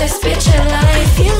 this bitch alive. You